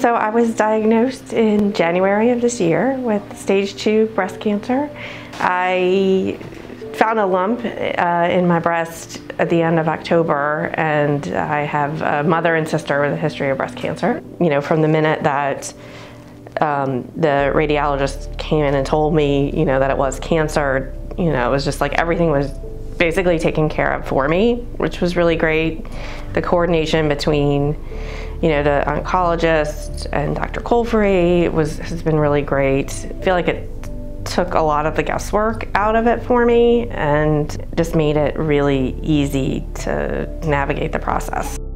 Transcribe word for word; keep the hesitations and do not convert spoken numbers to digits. So I was diagnosed in January of this year with stage two breast cancer. I found a lump uh, in my breast at the end of October, and I have a mother and sister with a history of breast cancer. You know, from the minute that um, the radiologist came in and told me, you know, that it was cancer, you know, it was just like everything was basically taken care of for me, which was really great. The coordination between, you know, the oncologist and Doctor Colfry was has been really great. I feel like it took a lot of the guesswork out of it for me and just made it really easy to navigate the process.